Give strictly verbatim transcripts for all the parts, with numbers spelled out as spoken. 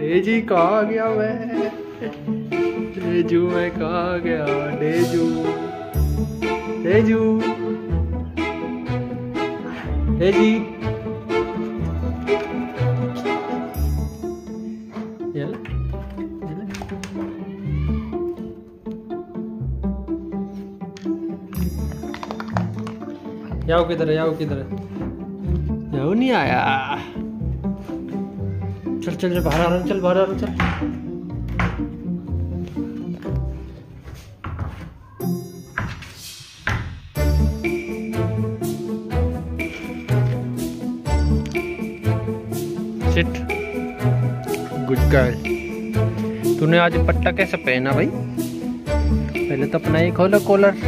Daisy कहाँ गया मैं, डेजू मैं कहाँ गया, डेजू डेजू डेजी। जाओ किधर है, जाओ किधर है, जाओ नहीं आया। चल चल चल बाहर आ रहा, चल बाहर आ रहा, चल सिट। Good girl. तूने आज पट्टा कैसे पहना भाई? पहले तो अपना ही खोलो कॉलर।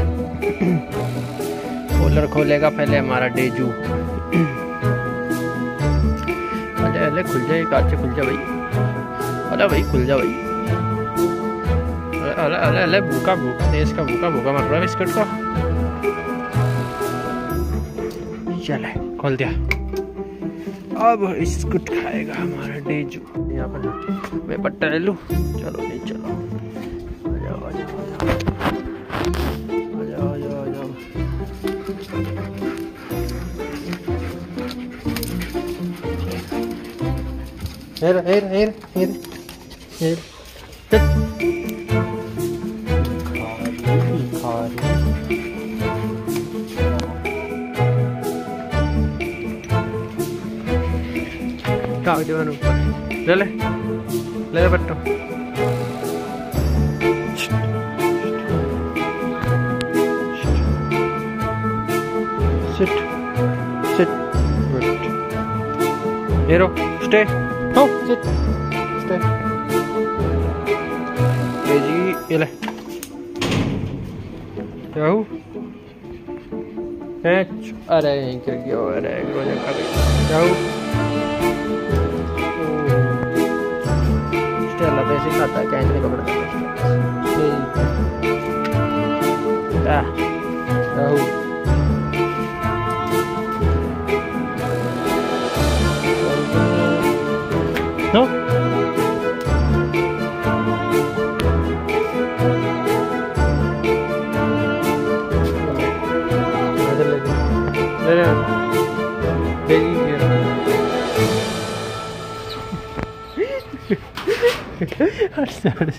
कॉलर खोलेगा पहले हमारा डेजू। अरे अरे खुल जाए, काचे खुल जा भाई, अरे भाई खुल जा भाई, अरे अरे अरे भूखा भूखा इसका भूखा भूखा मार रहा है बिस्किट को। चल खोल दिया, अब बिस्कुट खाएगा हमारा डेजू। यहाँ पर मैं पट्टा ले लूँ, चलो नहीं चलो हेर हेर हेर हेर हेर टाक देवान ऊपर ले ले ले Batto. Sit, sit, sit. Hero, stay. No, sit, stay. Deji, ये ले. क्या हूँ? H, अरे यहीं गिर गया, अरे रोज़ कर गया. क्या हूँ? Stay लाते हैं सिखाता है, कैसे नहीं कपड़ा Stay. ता, क्या हूँ? No?